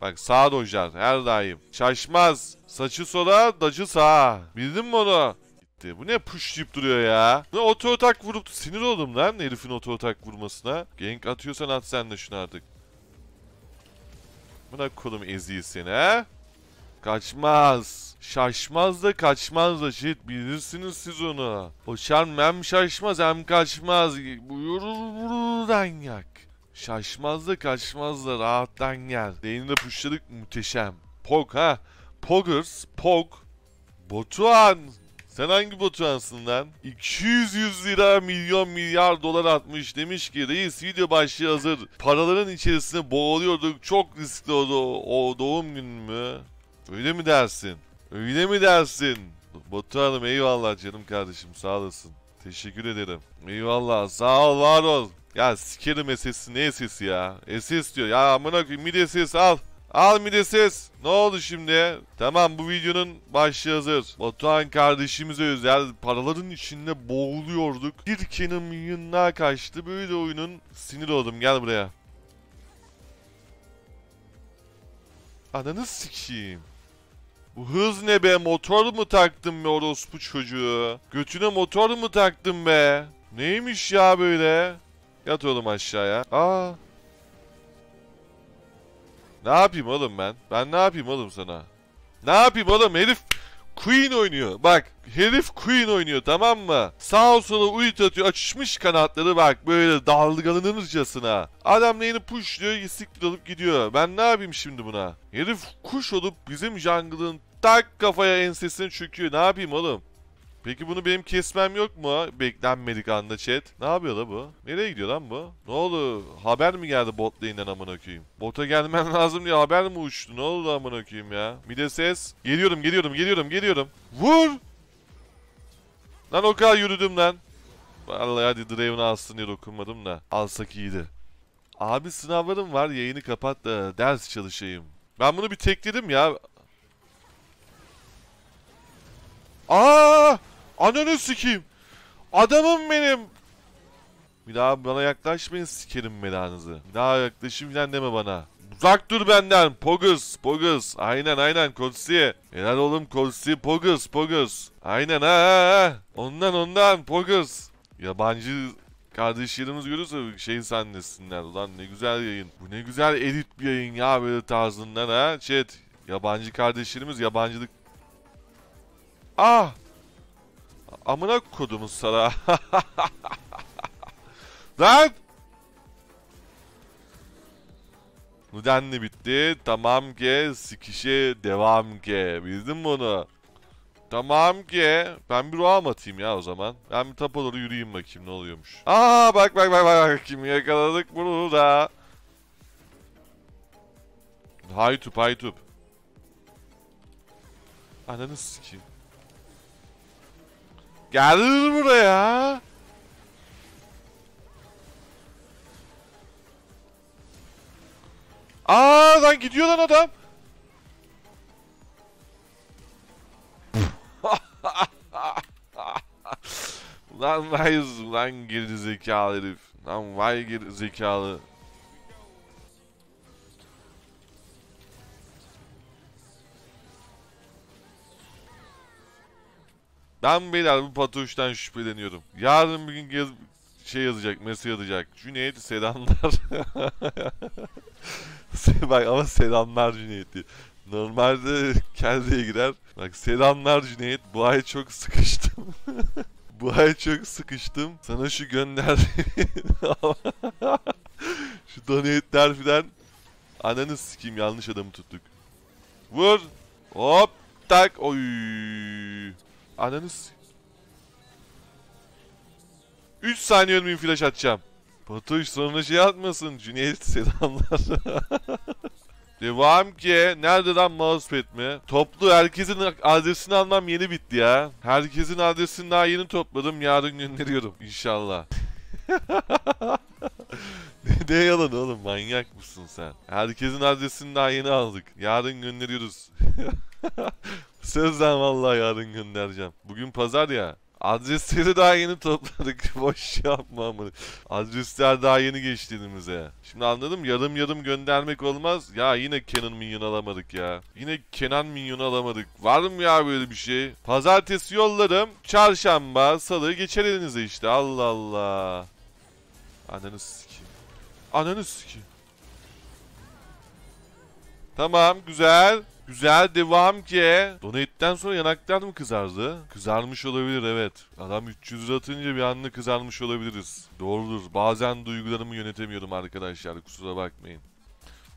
Bak sağa doyacağız her daim. Şaşmaz. Saçı sola, dacı sağa. Bildin mi onu? Gitti. Bu ne puşlayıp duruyor ya? Ne oto otak vurup sinir oldum lan herifin oto otak vurmasına. Gank atıyorsan at sen de şunu artık. Buna kolum eziyi seni he? Kaçmaz. Şaşmaz da kaçmaz da shit. Bilirsiniz siz onu. O şarm hem şaşmaz hem kaçmaz. Buyururdan yak. Şaşmaz da kaçmaz da rahattan gel. Lane'i de pushladık muhteşem. Pog ha. Poggers. Pog. Batuhan. Sen hangi Batuhan'sın lan? 200 lira milyon milyar dolar atmış. Demiş ki reis video başlığı hazır. Paraların içerisinde boğuluyorduk. Çok riskli oldu. O doğum günü mü? Öyle mi dersin? Öyle mi dersin? Batuhan'ım eyvallah canım kardeşim sağ olasın. Teşekkür ederim. Eyvallah sağ ol var ol. Ya sikerim SS'i ne SS'i ya? SS diyor ya amına koyayım mid SS al. Al mid SS. Ne oldu şimdi? Tamam bu videonun başlığı hazır. Batuhan kardeşimize özel paraların içinde boğuluyorduk. Birkenin milyonuna kaçtı böyle oyunun. Sinir oldum gel buraya. Ananı sikeyim. Bu hız ne be? Motor mu taktın be orospu çocuğu? Götüne motor mu taktın be? Neymiş ya böyle? Yat oğlum aşağıya. Aa. Ne yapayım oğlum ben? Ben ne yapayım oğlum sana? Ne yapayım oğlum? Herif Queen oynuyor. Bak herif Queen oynuyor tamam mı? Sağa sola uyut atıyor. Açmış kanatları bak böyle dalgalanırcasına. Adam lane'i pushluyor. Siktir alıp gidiyor. Ben ne yapayım şimdi buna? Herif kuş olup bizim jungle'ın tak kafaya ensesini çöküyor. Ne yapayım oğlum? Peki bunu benim kesmem yok mu? Beklenmedik anda chat. Ne yapıyor la bu? Nereye gidiyor lan bu? Ne oldu? Haber mi geldi bot lane'den amına koyayım? Bota gelmen lazım diye haber mi uçtu? Ne oldu amına koyayım ya? Bir de ses. Geliyorum. Vur! Lan o kadar yürüdüm lan. Vallahi hadi Draven'ı alsın diye dokunmadım da. Alsak iyiydi. Abi sınavlarım var. Yayını kapat da ders çalışayım. Ben bunu bir tekledim ya. Aa! Ananı sikeyim. Adamım benim. Bir daha bana yaklaşmayın sikerim belanızı. Bir daha yaklaşayım falan deme bana. Uzak dur benden. Pogus. Aynen Kotsi. Helal oğlum Kotsi. Pogus. Aynen ha. Ondan Pogus. Yabancı kardeşlerimiz görürse şey zannetsinler. Ulan ne güzel yayın. Bu ne güzel edit bir yayın ya böyle tarzından ha. Chat. Yabancı kardeşlerimiz yabancılık. Ah. Amına kodumuz sana. Lan! Nuden de bitti. Tamam ki sikişe devam ki. Bildin mi onu? Tamam ki. Ben bir roam atayım ya o zaman. Ben bir tapa doğru yürüyeyim bakayım ne oluyormuş. Aa bak. Kim yakaladık bunu da. Haytup. Ananı sikeyim. Gelir buraya. Aa lan gidiyor lan adam. Lan vay lan geri zekalı herif. Lan vay geri zekalı. Ben beyler bu Patoş'tan şüpheleniyorum. Yarın bir gün yazacak, mesaj yazacak. Cüneyt selamlar. Bak ama selamlar Cüneyt'i. Normalde kendine girer. Bak selamlar Cüneyt. Bu ay çok sıkıştım. Sana şu gönder. Şu donate'ler filan. Ananı sikeyim yanlış adamı tuttuk. Vur. Hop. Tak. Oy. Ananız. 3 saniye önümün flash atacağım. Batuş sonra şey atmasın. Cüneyt selamlar. DEVAMKE. Nerede lan mousepad mi? Toplu herkesin adresini almam yeni bitti ya. Herkesin adresini daha yeni topladım. Yarın gönderiyorum inşallah. Ne yalan oğlum manyak mısın sen? Herkesin adresini daha yeni aldık. Yarın gönderiyoruz. Sözden vallahi yarın göndereceğim. Bugün pazar ya. Adresleri daha yeni topladık. Boş yapma amına. Adresler daha yeni geçti elimize. Şimdi anladım, yarım yarım göndermek olmaz. Ya yine Kenan Minyon alamadık ya. Yine Kenan Minyon alamadık. Var mı ya böyle bir şey? Pazartesi yollarım. Çarşamba, salı geçer elinize işte. Allah Allah. Ananı sikeyim. Ananı sikeyim. Tamam, güzel. Güzel, DEVAMKE. Donate'den sonra yanaklar mı kızardı? Kızarmış olabilir, evet. Adam 300 lira atınca bir anda kızarmış olabiliriz. Doğrudur. Bazen duygularımı yönetemiyorum arkadaşlar. Kusura bakmayın.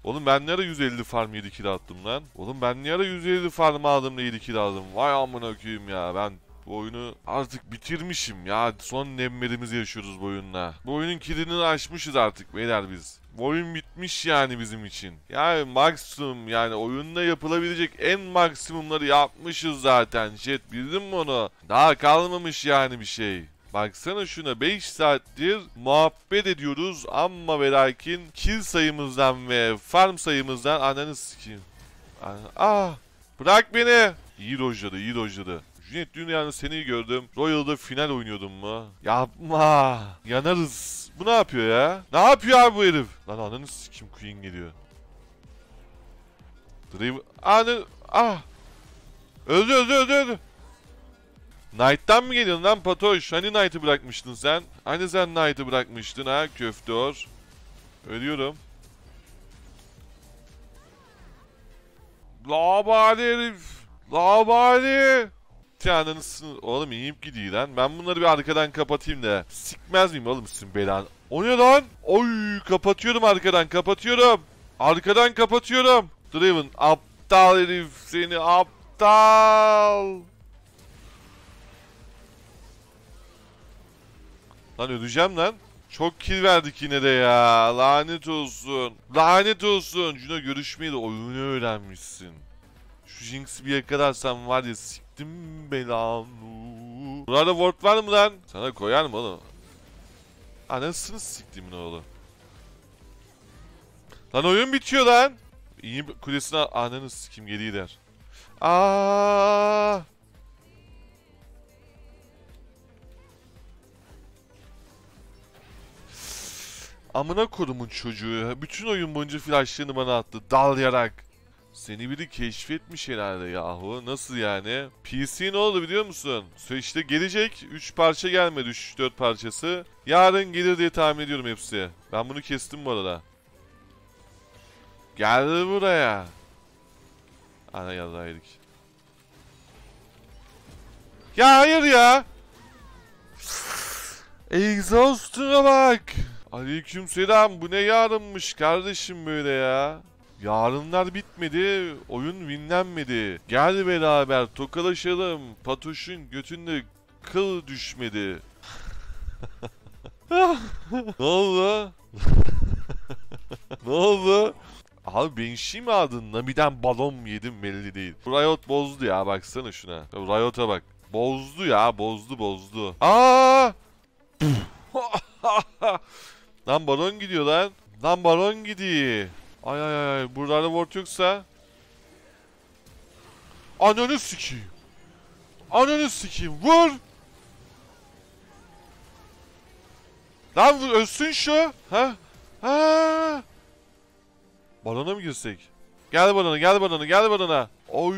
Oğlum ben ne ara 150 farm 7 kilo attım lan? Oğlum ben ne ara 150 farm aldım da 7 kilo aldım? Vay amına koyayım ya. Ben bu oyunu artık bitirmişim ya. Son nemlerimizi yaşıyoruz bu oyunla. Bu oyunun kilidini açmışız artık beyler biz. Oyun bitmiş yani bizim için. Yani maksimum, yani oyunda yapılabilecek en maksimumları yapmışız zaten. Chat, bildin mi onu? Daha kalmamış yani bir şey. Baksana şuna, 5 saattir muhabbet ediyoruz ama ve lakin kill sayımızdan ve farm sayımızdan ananı sikeyim. Ah, bırak beni. İyi dojladı, iyi dojladı. Cüneyt, dün yani seni gördüm. Royal'da final oynuyordum mu? Yapma. Yanarız. Bu ne yapıyor ya? Ne yapıyor abi bu herif? Lan ananı sikim, Queen geliyor. Drive... Anı... Ah! Öldü, öldü, öldü, öldü. Knight'tan mı geliyorsun lan Patoş? Hani Knight'ı bırakmıştın sen? Hani sen Knight'ı bırakmıştın ha? Köftör. Ölüyorum. Labali herif. Labali. Ananı sınır. Oğlum iyiyim ki değil lan. Ben bunları bir arkadan kapatayım da. Sikmez miyim oğlum sizin belanı? O ne lan? Oy, kapatıyorum arkadan, kapatıyorum. Arkadan kapatıyorum. Draven, aptal herif seni, aptal. Lan öleceğim lan. Çok kill verdik yine de ya. Lanet olsun. Lanet olsun. Cuna görüşmeyi de oyunu öğrenmişsin. Şu Jinx'i bir yakalarsam var ya, siktim belamı. Burada ward var mı lan? Sana koyar mı oğlum? Anasını siktimin oğlu. Lan oyun bitiyor lan. İyi kulesine ananı sikim geri gider. Aa! Amına kodumun çocuğu. Bütün oyun boyunca flashlarını bana attı. Dal yarak. Seni biri keşfetmiş herhalde yahu. Nasıl yani? PC ne oldu biliyor musun? İşte gelecek. 3 parça gelmedi. 3-4 parçası. Yarın gelir diye tahmin ediyorum hepsi. Ben bunu kestim bu arada. Geldi buraya. Ana yazdaydık. Ya hayır ya. Exhaust'una bak. Aleykümselam. Bu ne yarınmış kardeşim böyle ya. Yarınlar bitmedi, oyun winlenmedi. Gel beraber tokalaşalım, Patoş'un götünde kıl düşmedi. Ne oldu? Ne oldu? Abi Benşi mi aldın? Nami'den balon mu yedim belli değil. Riot bozdu ya, baksana şuna. Riot'a bak. Bozdu ya, bozdu bozdu. Aaa! Lan balon gidiyor lan. Lan balon gidiyor. Ay ay ay, buralarda ward yoksa. Ananı sikeyim. Ananı sikeyim, vur. Lan vur, ölsün şu. Ha? Ha? Balona mı girsek? Gel balona, gel balona, gel balona. Oy,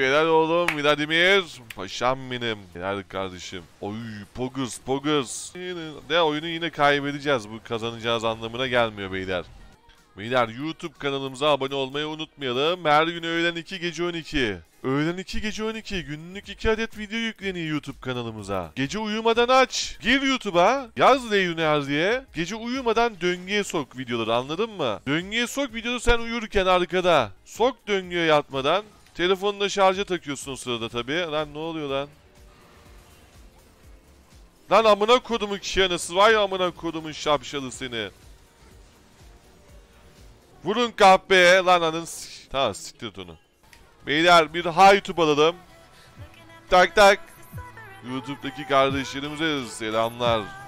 helal oğlum Vladimir. Paşam benim. Helal kardeşim. Oy, Poggers, Poggers. De oyunu yine kaybedeceğiz. Bu kazanacağız anlamına gelmiyor beyler. Beyler, YouTube kanalımıza abone olmayı unutmayalım. Her gün öğlen 2 gece 12. Öğlen 2 gece 12 günlük 2 adet video yükleniyor YouTube kanalımıza. Gece uyumadan aç. Gir YouTube'a. Yaz Leyuner diye. Gece uyumadan döngüye sok videoları, anladın mı? Döngüye sok videoları sen uyurken arkada. Sok döngüye yatmadan. Telefonunu da şarja takıyorsun o sırada tabii. Lan ne oluyor lan? Lan amına kodumun kişanası. Vay amına kodumun şapşalı seni. Vurun kahpeye lan anın. Tamam, siktir onu. Beyler bir YouTube alalım. Tak tak. YouTube'daki kardeşlerimize selamlar.